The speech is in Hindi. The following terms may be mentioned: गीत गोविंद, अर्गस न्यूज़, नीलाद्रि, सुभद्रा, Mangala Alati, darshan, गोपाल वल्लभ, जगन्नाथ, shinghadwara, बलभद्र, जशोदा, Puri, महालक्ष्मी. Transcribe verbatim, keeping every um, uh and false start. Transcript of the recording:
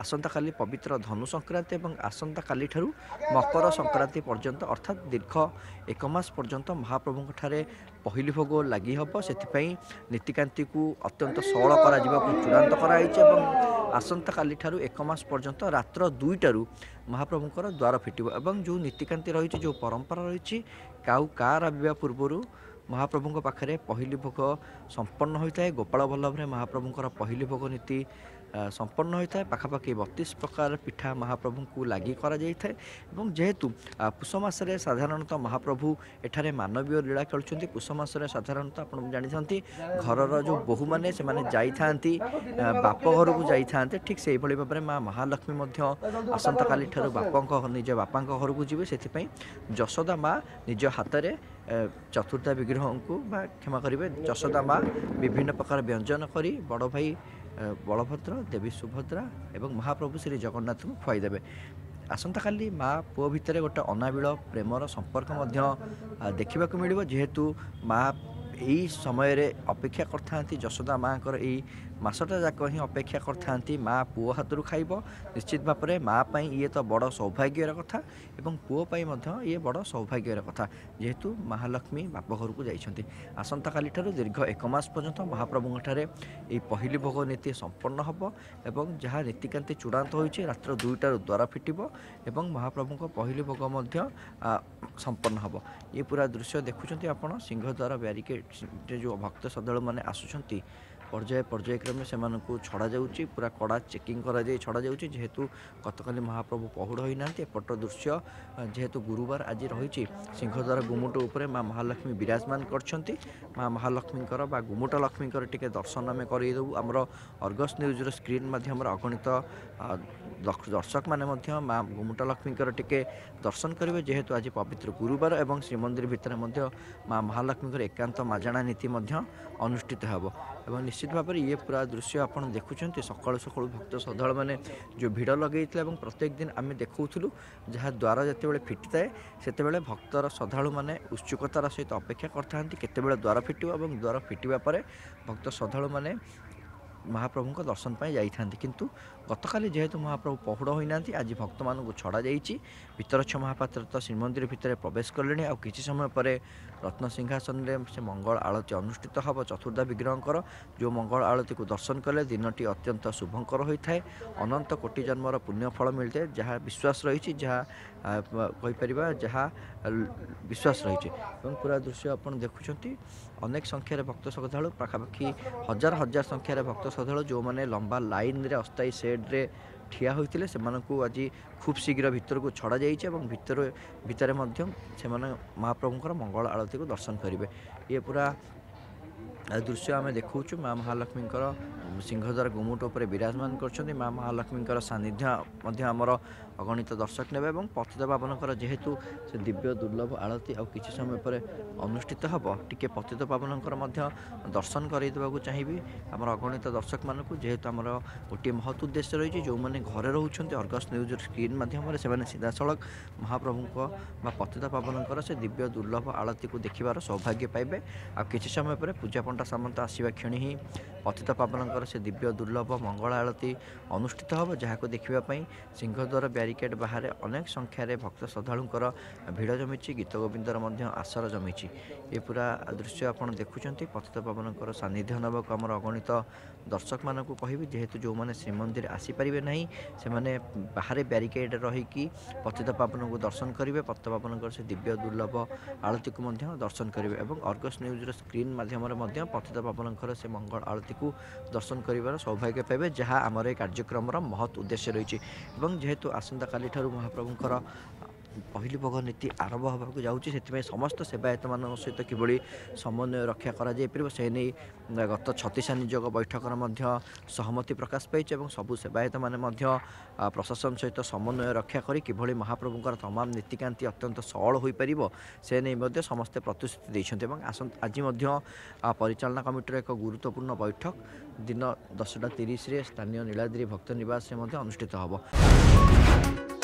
आसंता काली पवित्र धनु संक्रांति और आसंता काली ठारू मकर संक्रांति पर्यंत अर्थात दीर्घ एक मास पर्यंत महाप्रभु पहिली भोग लगी हम से नीतिकांति को अत्यंत सरल कर चूड़ांत कर आसंता काली ठारू एक मास पर्यंत रात्र दुईटार महाप्रभुंर द्वार फिटिबो एवं जो नीतिकांति रही जो परंपरा रही काउ का रविवा पूर्व महाप्रभु पाखे पहिली भोग संपन्न होता है। गोपाल वल्लभ महाप्रभुंर पहिली भोग नीति संपन्न होता है। पाखापाखि बत्तीस प्रकार पिठा महाप्रभु को लगी करा जाए एवं जेहेतु पुषमास साधारणतः महाप्रभु एठारे मानवीय लीला खेलुं पुषमास साधारणतः आप जानते घर जो बोहू मैंने से बाप घर को जाते ठीक से भाव में माँ महालक्ष्मी आसंता काली ठार बापा निज बापा घर को जी से जशोदा माँ निज हाथ में चतुर्धा विग्रह को क्षमा करेंगे जशोदा माँ विभिन्न प्रकार व्यंजन कर बड़ भाई बलभद्र देवी सुभद्रा एवं महाप्रभु श्री जगन्नाथ को खुआईदेवे। आसंता काली माँ पुओ भितर गोटे अनाबिल प्रेमर संपर्क देखा मिल जेहेतु माँ यही समय अपेक्षा करते जशोदा माँ को यही मसटा जाक ही अपेक्षा करते माँ पुओ हाथ खाइब निश्चित भाव में माँ पाई ये तो बड़ सौभाग्यर कथा एवं पुओपाई ये बड़ सौभाग्यर कथा जेहेतु महालक्ष्मी बापघर को जाइछन्ति। आसंता काली ठारू दीर्घ एक मास पर्यंत महाप्रभु यही पहिली भोग नीति संपन्न हम एवं जहाँ नीतिकांति चूड़ांत होइछि रात्र दुईटार द्वार फिटिबो एवं महाप्रभु पहिली भोग संपन्न हम। ये पूरा दृश्य देखुछन्ति आपण सिंहद्वार ब्यारिकेड जो भक्त श्रद्धालु मैंने आसुछन्ति पर्याय पर्यायक्रमे से छड़ा जाऊँगी पूरा कड़ा चेकिंग कर छड़ा जाऊँगी जेहेतु गतकाली महाप्रभु पहुड़ होना एपट दृश्य जेहेतु गुरुवार आज रही सिंहद्वार गुमुट उपर माँ महालक्ष्मी विराजमान करछन्ति। माँ महालक्ष्मींकर बा गुमुट लक्ष्मींकर टिके दर्शन आम करदेवु आमर अर्गस न्यूज़ स्क्रीन माध्यम अगणित दर्शक मैंने माँ गुमुट लक्ष्मींकर टिके दर्शन करेंगे जेहेतु आज पवित्र गुरुवार एवं श्रीमंदिर भितर माँ महालक्ष्मींकर एकांत माजणा नीति अनुष्ठित हेब एवं निश्चित भाव में ये पूरा दृश्य आप देखुं सकाल सकाल भक्त श्रद्धा मैंने जो भिड़ लगे और प्रत्येक दिन आम देखूँ जहाँ द्वार जिते फिटी थाए से भक्तर श्रद्धा मैंने उत्सुकतार सहित अपेक्षा करते केतबेले द्वार फिटिब और द्वार फिटिबा पर भक्त श्रद्धा मैंने महाप्रभु दर्शन पर जाती किंतु गतकाली जेहेतु महाप्रभु पहुड़ होना आज भक्त मानू छड़ा जाइए भीतरच्छ महापात्र तो श्रीमंदिर भितर प्रवेश कले आ कि समय पर रत्न सिंहासन से मंगल आलती अनुष्ठित हम चतुर्धा विग्रहर जो मंगल आलती को दर्शन कले दिनटी अत्यंत शुभंकर होता है। अनंत कोटि जन्मर पुण्यफल मिलता है जहाँ विश्वास रही जहाँ कहीपर जहाँ विश्वास रही पूरा दृश्य आप देखुं अनेक संख्यार भक्त श्रद्धालु पाखापाखि हजार हजार संख्यार भक्त श्रद्धालु जो मैंने लंबा लाइन रे अस्थायी सेड्रे ठिया होते से आज खूब शीघ्र भितर को छड़ा जाइए और भितर भितर से महाप्रभुंर मंगल आलती को दर्शन करेंगे। ये पूरा दृश्य आम देखा माँ महालक्ष्मी सिंहद्वार गुमुट उपर विराजमान कर माँ महालक्ष्मी सानिध्य आमर अगणित दर्शक ने पतित पावन जेहेतु से दिव्य दुर्लभ आलती आ कि समय पर अनुष्ठित हम टी पतित पावन दर्शन करदेक चाहिए आमर अगणित दर्शक मानक जेहेतु आमर गोटे महत् उद्देश्य रही जो मैंने घरे रोच अर्गस न्यूज़ स्क्रीन मध्यम से सीधासल महाप्रभु पतित पावन से दिव्य दुर्लभ आलती को देखार सौभाग्य पाइबे आ कि समय पर पूजापन सामंत आसवा क्षण ही पतित पावन से दिव्य दुर्लभ मंगल आलती अनुष्ठित हम जहाँ को देखापी सिंहद्वार ब्यारिकेड बाहर अनेक संख्यार भक्त श्रद्धालुंर भिड़ जमी गीत गोविंदर आसर जमी ये पूरा दृश्य आप देखुं पतित पावन सानिध्य नाक आमर अगणित दर्शक मानक कहबी जेहेतु जो मैंने श्रीमंदिर आसीपारे ना से बाहर ब्यारिकेड रहीकि पतित पावन को दर्शन करेंगे पतित पावन से दिव्य दुर्लभ आलती को दर्शन करेंगे और अर्गस न्यूज़ स्क्रीन माध्यम पतित पावन से मंगल आलती को दर्शन कर सौभाग्य पाइबे जहाँ आमर कार्यक्रम महत् उद्देश्य रही जेहेतु आसंता काली ठारू महाप्रभुंर पहिली भोग नीति आरंभ होगा जाऊँगी से समस्त सेवायत मान सहित किभली समन्वय रक्षा कर से नहीं गत छत्तीस नियोग बैठक सहमति प्रकाश पाई और सबू सेवायत मैंने प्रशासन सहित समन्वय रक्षा कर महाप्रभुंर तमाम नीतिकांति अत्यंत सरल हो पार से नहीं समस्ते प्रतिश्रुति देते आज परिचालना कमिटीर एक गुरुत्वपूर्ण बैठक दिन दसटा तीस स्थानीय नीलाद्रि भक्त निवास अनुष्ठित होब।